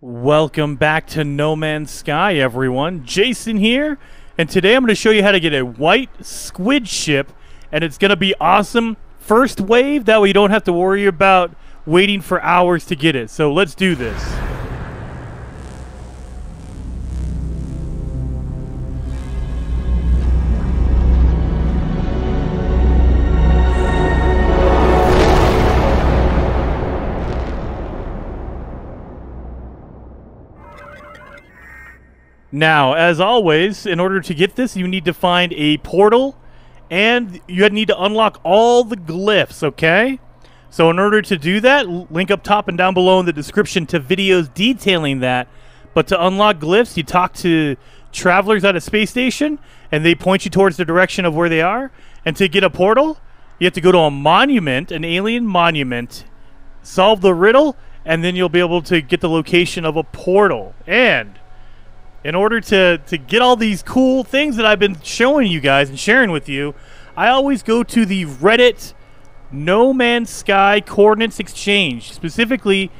Welcome back to No Man's Sky, everyone. Jason here, and today I'm going to show you how to get a white squid ship, and it's going to be awesome. First wave, that way you don't have to worry about waiting for hours to get it. So let's do this. Now, as always, in order to get this, you need to find a portal, and you need to unlock all the glyphs, okay? So in order to do that, link up top and down below in the description to videos detailing that. But to unlock glyphs, you talk to travelers at a space station, and they point you towards the direction of where they are. And to get a portal, you have to go to a monument, an alien monument, solve the riddle, and then you'll be able to get the location of a portal. And in order to get all these cool things that I've been showing you guys and sharing with you, I always go to the Reddit No Man's Sky Coordinate Exchange, specifically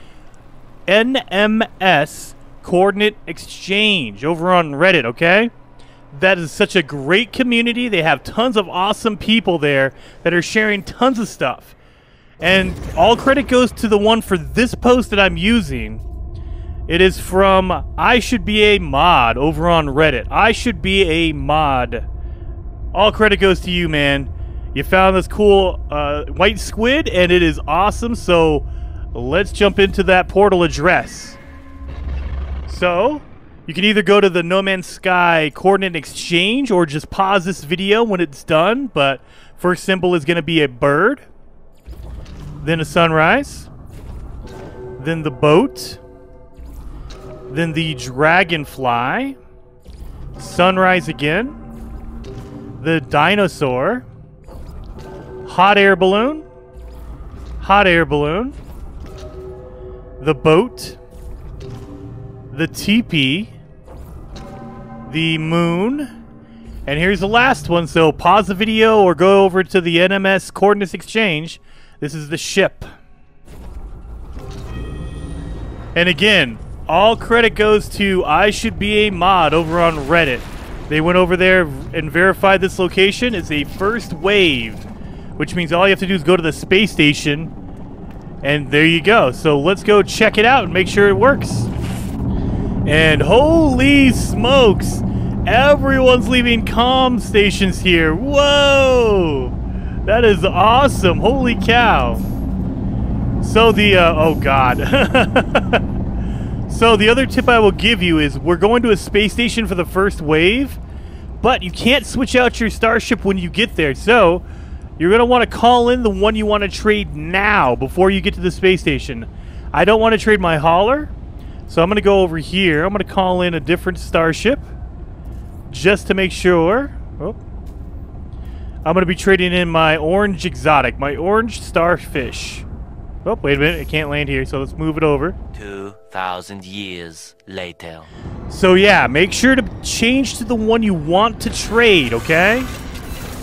NMS Coordinate Exchange over on Reddit, okay? That is such a great community. They have tons of awesome people there that are sharing tons of stuff. And all credit goes to the one for this post that I'm using. It is from I Should Be A Mod over on Reddit. I Should Be A Mod. All credit goes to you, man. You found this cool white squid, and it is awesome. So let's jump into that portal address. So you can either go to the No Man's Sky Coordinate Exchange or just pause this video when it's done. But first symbol is going to be a bird, then a sunrise, then the boat, then the dragonfly, sunrise again, the dinosaur, hot air balloon, the boat, the teepee, the moon, and here's the last one. So pause the video or go over to the NMS Coordinate Exchange. This is the ship. And again, all credit goes to I Should Be A Mod over on Reddit. They went over there and verified this location. It's a first wave, which means all you have to do is go to the space station, and there you go. So let's go check it out and make sure it works. And holy smokes, everyone's leaving comm stations here. Whoa! That is awesome. Holy cow. So the, oh god. So the other tip I will give you is we're going to a space station for the first wave, but you can't switch out your starship when you get there. So you're going to want to call in the one you want to trade now before you get to the space station. I don't want to trade my hauler, so I'm going to go over here. I'm going to call in a different starship just to make sure. Oh. I'm going to be trading in my orange exotic, my orange starfish. Oh, wait a minute. It can't land here, so let's move it over. 2,000 years later. So, yeah, make sure to change to the one you want to trade, okay?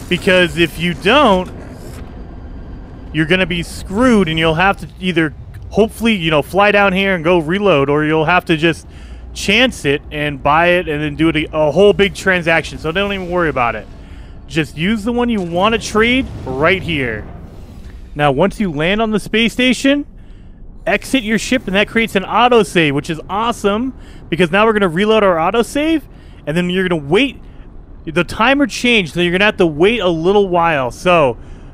Because if you don't, you're going to be screwed, and you'll have to either, hopefully, you know, fly down here and go reload, or you'll have to just chance it and buy it and then do it a whole big transaction. So don't even worry about it. Just use the one you want to trade right here. Now, once you land on the space station, exit your ship, and that creates an autosave, which is awesome, because now we're going to reload our autosave, and then you're going to wait. The timer changed, so you're going to have to wait a little while. So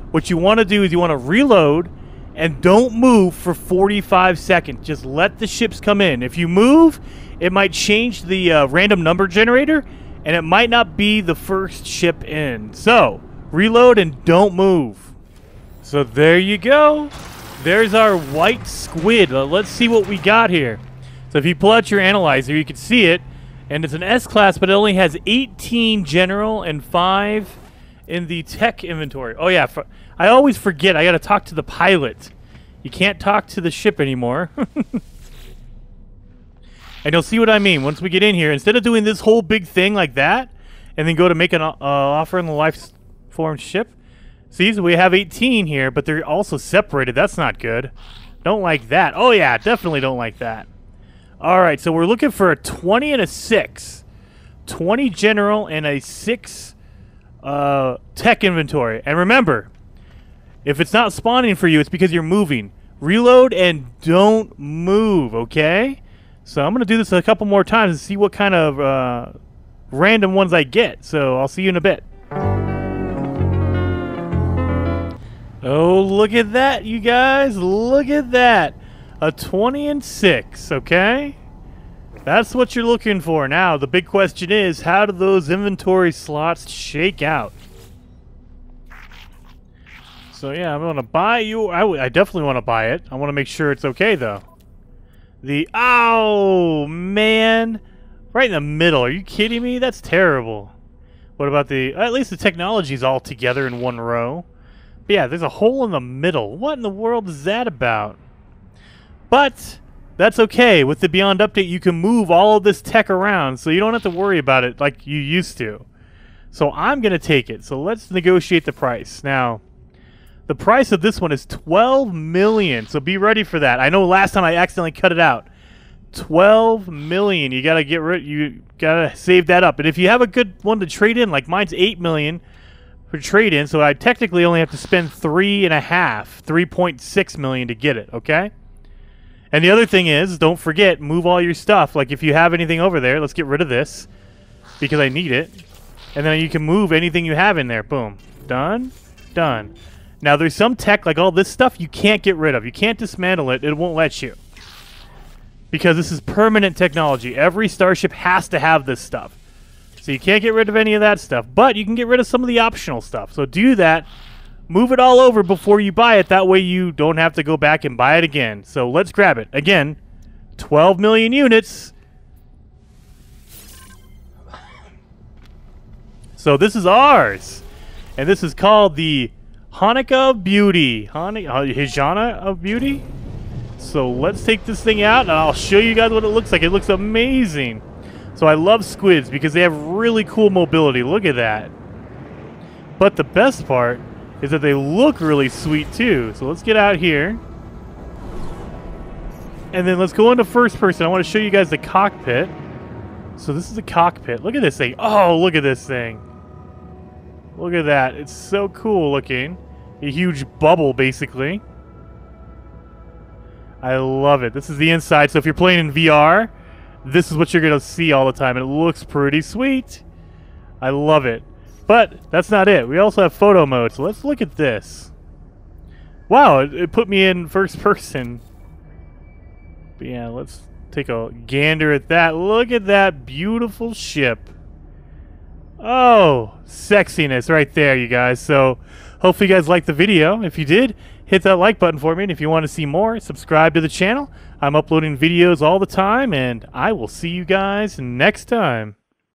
what you want to do is you want to reload, and don't move for 45 seconds. Just let the ships come in. If you move, it might change the random number generator, and it might not be the first ship in. So reload and don't move. So there you go. There's our white squid. Let's see what we got here. So if you pull out your analyzer, you can see it. And it's an S-class, but it only has 18 general and 5 in the tech inventory. Oh, yeah. I always forget. I got to talk to the pilot. You can't talk to the ship anymore. And you'll see what I mean. Once we get in here, instead of doing this whole big thing like that, and then go to make an offer on the life form ship, see, so we have 18 here, but they're also separated. That's not good. Don't like that. Oh, yeah, definitely don't like that. Alright, so we're looking for a 20 and a 6. 20 general and a 6 tech inventory. And remember, if it's not spawning for you, it's because you're moving. Reload and don't move, okay? So I'm going to do this a couple more times and see what kind of random ones I get. So I'll see you in a bit. Oh, look at that, you guys. Look at that. A 20 and 6, okay? That's what you're looking for. Now, the big question is, how do those inventory slots shake out? So yeah, I'm going to buy you. I definitely want to buy it. I want to make sure it's okay, though. Oh, man. Right in the middle. Are you kidding me? That's terrible. What about the... At least the technology's all together in one row. But yeah, there's a hole in the middle. What in the world is that about? But that's okay. With the Beyond Update, you can move all of this tech around, so you don't have to worry about it like you used to. So I'm going to take it. So let's negotiate the price. Now, the price of this one is $12 million, so be ready for that. I know last time I accidentally cut it out. $12 million. You got to get rid. You got to save that up. And if you have a good one to trade in, like mine's $8 million for trade in, so I technically only have to spend $3.6 million to get it, okay? And the other thing is, don't forget, move all your stuff. Like, if you have anything over there, let's get rid of this because I need it. And then you can move anything you have in there. Boom. Done. Done. Now, there's some tech, like all this stuff, you can't get rid of. You can't dismantle it. It won't let you. Because this is permanent technology. Every starship has to have this stuff. So you can't get rid of any of that stuff. But you can get rid of some of the optional stuff. So do that. Move it all over before you buy it. That way you don't have to go back and buy it again. So let's grab it. Again, 12 million units. So this is ours. And this is called the Hanukkah Beauty. Hijana of Beauty. So let's take this thing out and I'll show you guys what it looks like. It looks amazing. So I love squids because they have really cool mobility. Look at that. But the best part is that they look really sweet too. So let's get out here. And then let's go into first person. I want to show you guys the cockpit. So this is the cockpit. Look at this thing. Oh, look at this thing. Look at that. It's so cool looking. A huge bubble, basically. I love it. This is the inside. So if you're playing in VR, this is what you're going to see all the time. It looks pretty sweet. I love it. But that's not it. We also have photo mode, so let's look at this. Wow, it put me in first person. But yeah, let's take a gander at that. Look at that beautiful ship. Oh, sexiness right there, you guys. So hopefully you guys liked the video. If you did, hit that like button for me. And if you want to see more, subscribe to the channel. I'm uploading videos all the time, and I will see you guys next time.